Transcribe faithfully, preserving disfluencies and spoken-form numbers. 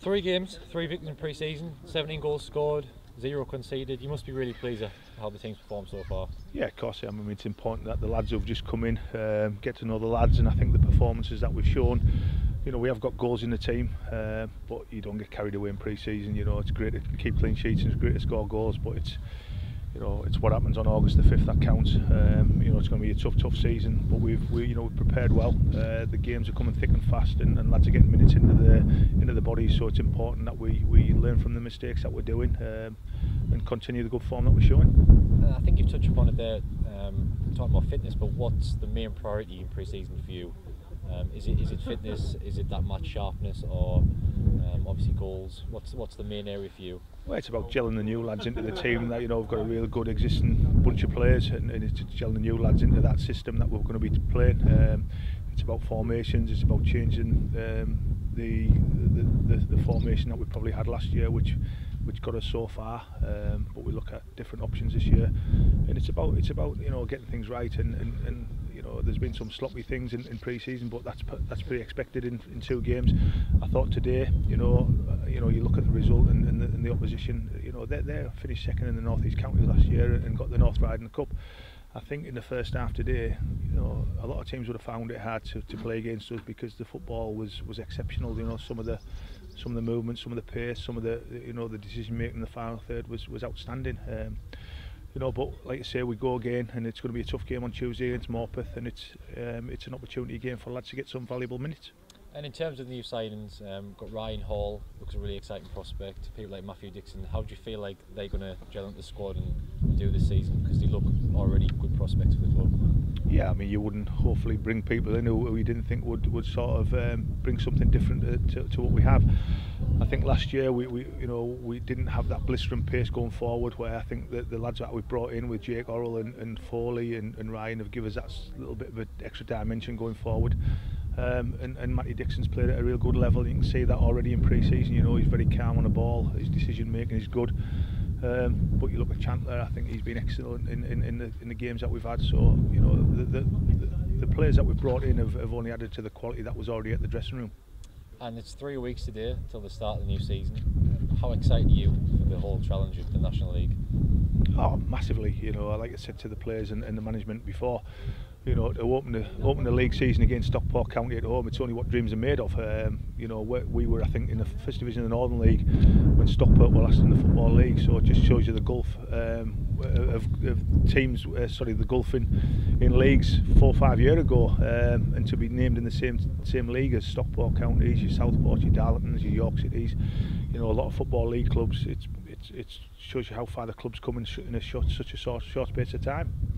Three games, three victories in pre-season, seventeen goals scored, zero conceded. You must be really pleased at how the team's performed so far. Yeah, of course. I mean, it's important that the lads who've just come in um, get to know the lads, and I think the performances that we've shown, you know, we have got goals in the team, uh, but you don't get carried away in pre-season. You know, it's great to keep clean sheets and it's great to score goals, but it's, you know, it's what happens on August the fifth that counts. Um, you know, it's going to be a tough, tough season, but we've, we, you know, we've prepared well. Uh, the games are coming thick and fast, and, and lads are getting minutes into the into the body. So it's important that we we learn from the mistakes that we're doing um, and continue the good form that we're showing. Uh, I think you've touched upon it there, um, talking about fitness. But what's the main priority in pre-season for you? Um, is it is it fitness? Is it that much sharpness, or? Um, obviously goals. What's what's the main area for you? Well, it's about gelling the new lads into the team. That, you know, we've got a real good existing bunch of players, and, and it's gelling the new lads into that system that we're going to be playing. Um, it's about formations. It's about changing um, the, the, the the formation that we probably had last year, which which got us so far. Um, but we look at different options this year, and it's about it's about you know getting things right and. and, and You know, there's been some sloppy things in, in pre-season, but that's that's pretty expected in, in two games. I thought today, you know, uh, you know, you look at the result and, and, the, and the opposition. You know, they they finished second in the North East Counties last year and got the North Riding Cup. I think in the first half today, you know, a lot of teams would have found it hard to, to play against us because the football was was exceptional. You know, some of the some of the movement, some of the pace, some of the you know the decision making in the final third was was outstanding. Um, You know, but like I say, we go again, and it's going to be a tough game on Tuesday against Morpeth, and it's um, it's an opportunity again for lads to get some valuable minutes. And in terms of the new signings, um, got Ryan Hall, looks a really exciting prospect. People like Matthew Dixon, how do you feel like they're going to gel into the squad and do this season, because they look already good prospects for the club? Yeah, I mean, you wouldn't hopefully bring people in who you didn't think would would sort of um, bring something different to, to, to what we have. I think last year we, we you know we didn't have that blistering pace going forward, where I think the, the lads that we brought in with Jake Orrell and, and Foley and, and Ryan have given us that little bit of an extra dimension going forward. Um, and, and Matty Dixon's played at a real good level. You can see that already in pre-season. You know, he's very calm on the ball, his decision making is good. Um, but you look at Chandler, I think he's been excellent in, in, in, the, in the games that we've had. So, you know, the, the, the players that we've brought in have, have only added to the quality that was already at the dressing room. And it's three weeks today till the start of the new season. How excited are you for the whole challenge of the National League? Oh, massively. You know, like I said to the players and, and the management before, you know, to open the open the league season against Stockport County at home, it's only what dreams are made of. Um, you know, we, we were, I think, in the first division of the Northern League when Stockport were last in the Football League. So it just shows you the gulf um, of, of teams. Uh, sorry, the gulf in, in leagues four or five years ago, um, and to be named in the same same league as Stockport Counties, your Southport, your Darlingtons, your York Cities. You know, a lot of Football League clubs. It's it's it shows you how far the club's come in, sh in a short, such a short, short space of time.